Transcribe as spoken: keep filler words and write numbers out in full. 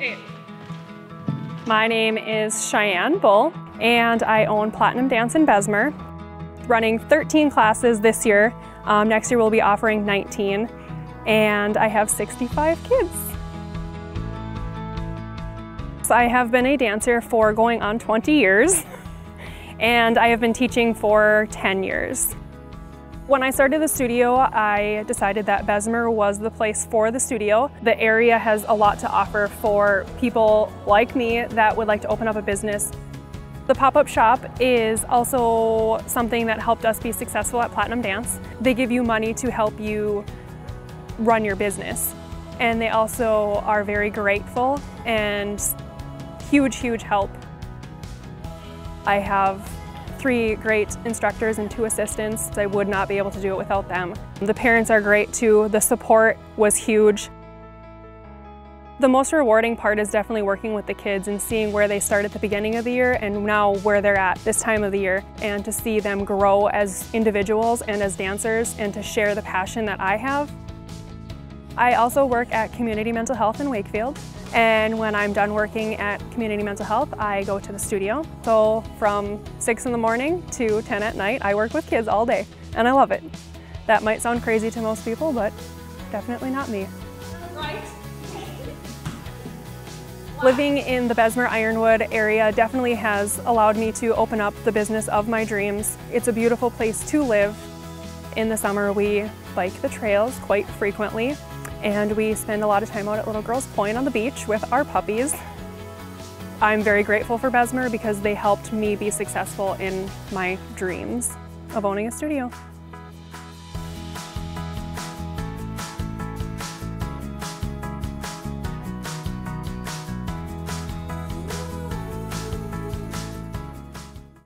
Eight. My name is Cheyenne Bull, and I own Platinum Dance in Bessemer. Running thirteen classes this year. Um, next year we'll be offering nineteen, and I have sixty-five kids. So I have been a dancer for going on twenty years, and I have been teaching for ten years. When I started the studio, I decided that Bessemer was the place for the studio. The area has a lot to offer for people like me that would like to open up a business. The pop-up shop is also something that helped us be successful at Platinum Dance. They give you money to help you run your business, and they also are very grateful and huge, huge help. I have three great instructors and two assistants. I would not be able to do it without them. The parents are great too. The support was huge. The most rewarding part is definitely working with the kids and seeing where they start at the beginning of the year and now where they're at this time of the year, and to see them grow as individuals and as dancers, and to share the passion that I have. I also work at Community Mental Health in Wakefield, and when I'm done working at Community Mental Health, I go to the studio. So from six in the morning to ten at night, I work with kids all day, and I love it. That might sound crazy to most people, but definitely not me. Right. Living in the Bessemer Ironwood area definitely has allowed me to open up the business of my dreams. It's a beautiful place to live. In the summer, we bike the trails quite frequently, and we spend a lot of time out at Little Girls Point on the beach with our puppies. I'm very grateful for Bessemer because they helped me be successful in my dreams of owning a studio.